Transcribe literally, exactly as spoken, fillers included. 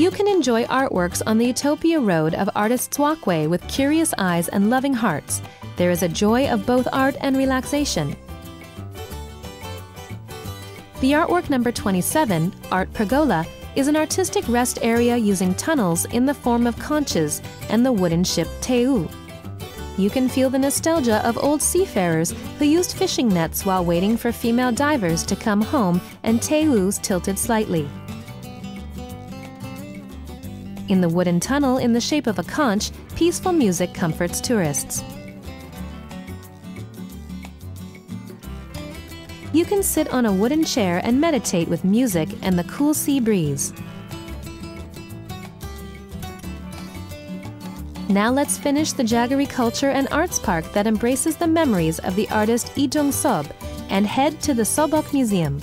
you can enjoy artworks on the Utopia Road of Artists' Walkway with curious eyes and loving hearts. There is a joy of both art and relaxation. The artwork number twenty-seven, Art Pergola, is an artistic rest area using tunnels in the form of conches and the wooden ship Teu. You can feel the nostalgia of old seafarers who used fishing nets while waiting for female divers to come home, and Teu's tilted slightly. In the wooden tunnel in the shape of a conch, peaceful music comforts tourists. You can sit on a wooden chair and meditate with music and the cool sea breeze. Now let's finish the Jaggery Culture and Arts Park that embraces the memories of the artist Lee Jung-seop and head to the Sobok Museum.